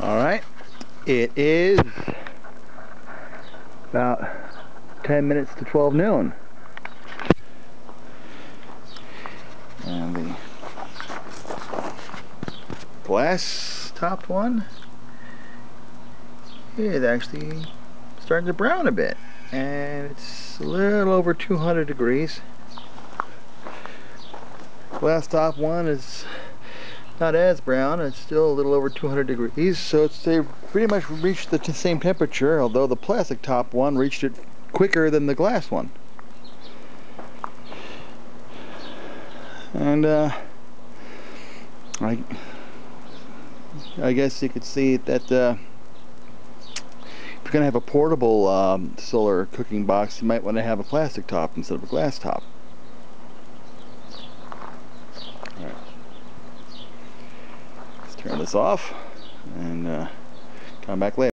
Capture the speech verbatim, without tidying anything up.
Alright, it is about ten minutes to twelve noon. And the glass topped one is actually starting to brown a bit. And it's a little over two hundred degrees. Glass top one is not as brown, it's still a little over two hundred degrees, so it's they pretty much reached the same temperature, although the plastic top one reached it quicker than the glass one. And uh, I, I guess you could see that uh, if you're going to have a portable um, solar cooking box, you might want to have a plastic top instead of a glass top. Turn this off and uh, come back later.